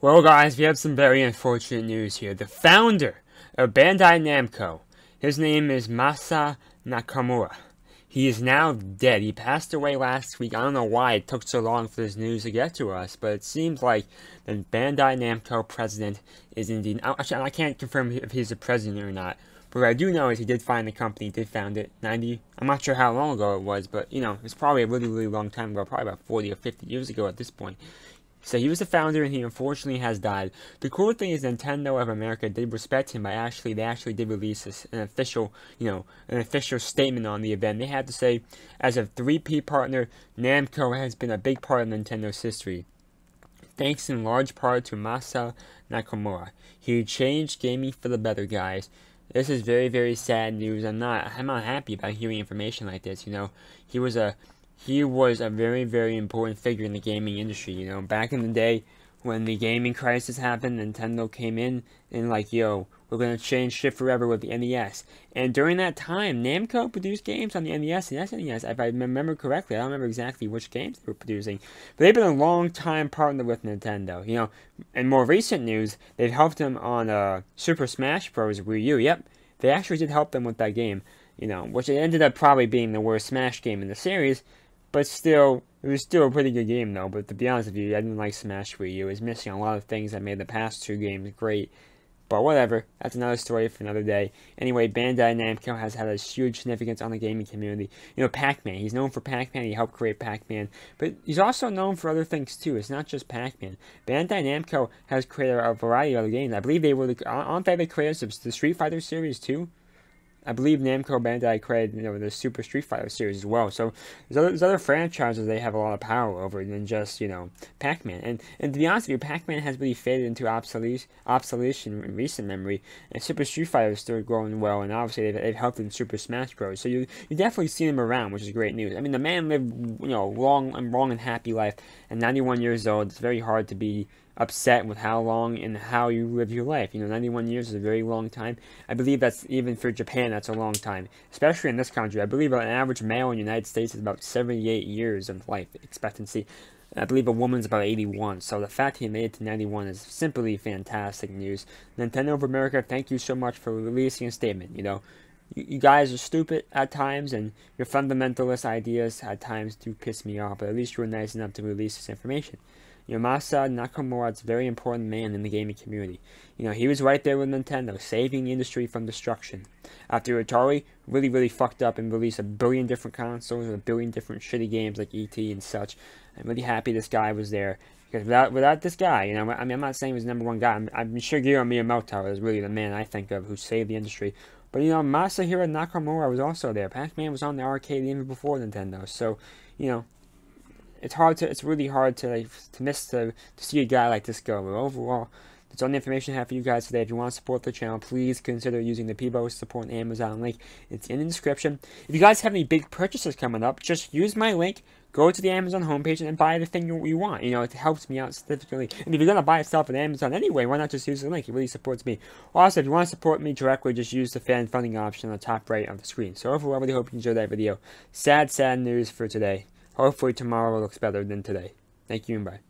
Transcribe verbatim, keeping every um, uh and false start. Well guys, we have some very unfortunate news here. The founder of Bandai Namco, his name is Masaya Nakamura. He is now dead. He passed away last week. I don't know why it took so long for this news to get to us, but it seems like the Bandai Namco president is indeed... Actually, I can't confirm if he's the president or not, but what I do know is he did find the company, he did found it, ninety... I'm not sure how long ago it was, but, you know, it's probably a really, really long time ago, probably about forty or fifty years ago at this point. So he was the founder, and he unfortunately has died. The cool thing is Nintendo of America did respect him by actually, they actually did release a, an official, you know, an official statement on the event. They had to say, as a three P partner, Namco has been a big part of Nintendo's history, thanks in large part to Masaya Nakamura. He changed gaming for the better, guys. This is very, very sad news. I'm not, I'm not happy about hearing information like this, you know. He was a... He was a very, very important figure in the gaming industry, you know. Back in the day, when the gaming crisis happened, Nintendo came in and like, yo, we're going to change shit forever with the N E S. And during that time, Namco produced games on the N E S and S N E S, if I remember correctly. I don't remember exactly which games they were producing. But they've been a long time partner with Nintendo, you know. And more recent news, they've helped them on uh, Super Smash Bros. Wii U, yep. They actually did help them with that game, you know, which ended up probably being the worst Smash game in the series. But still, it was still a pretty good game though, but to be honest with you, I didn't like Smash Wii U. It was missing a lot of things that made the past two games great. But whatever, that's another story for another day. Anyway, Bandai Namco has had a huge significance on the gaming community. You know, Pac-Man, he's known for Pac-Man, he helped create Pac-Man. But he's also known for other things too, it's not just Pac-Man. Bandai Namco has created a variety of other games. I believe they were the, aren't they the creators of the Street Fighter series too? I believe Namco Bandai created, you know, the Super Street Fighter series as well. So there's other, there's other franchises they have a lot of power over than just, you know, Pac-Man. And and to be honest with you, Pac-Man has really faded into obsolete obsolescence in recent memory. And Super Street Fighter is still growing well, and obviously they've, they've helped in Super Smash Bros. So you you definitely see them around, which is great news. I mean, the man lived, you know, long and long and happy life. And ninety-one years old, it's very hard to be upset with how long and how you live your life. You know, ninety-one years is a very long time. I believe that's, even for Japan, that's a long time. Especially in this country. I believe an average male in the United States is about seventy-eight years of life expectancy. I believe a woman's about eighty-one, so the fact he made it to ninety-one is simply fantastic news. Nintendo of America, thank you so much for releasing a statement, you know. You guys are stupid at times, and your fundamentalist ideas at times do piss me off, but at least you were nice enough to release this information. You know, Masaya Nakamura is a very important man in the gaming community. You know, he was right there with Nintendo, saving the industry from destruction. After Atari really, really fucked up and released a billion different consoles and a billion different shitty games like E T and such, I'm really happy this guy was there. Because without, without this guy, you know, I mean, I'm not saying he was the number one guy. I'm, I'm sure Shigeru Miyamoto is really the man I think of who saved the industry. But, you know, Masahiro Nakamura was also there. Pac-Man was on the arcade even before Nintendo. So, you know, it's hard to, it's really hard to, like, to miss, to, to see a guy like this go. But overall, that's all the information I have for you guys today. If you want to support the channel, please consider using the P B O support and Amazon link. It's in the description. If you guys have any big purchases coming up, just use my link. Go to the Amazon homepage and buy the thing you, you want. You know, it helps me out significantly. And if you're going to buy stuff on Amazon anyway, why not just use the link? It really supports me. Also, if you want to support me directly, just use the fan funding option on the top right of the screen. So overall, I really hope you enjoyed that video. Sad, sad news for today. Hopefully tomorrow looks better than today. Thank you and bye.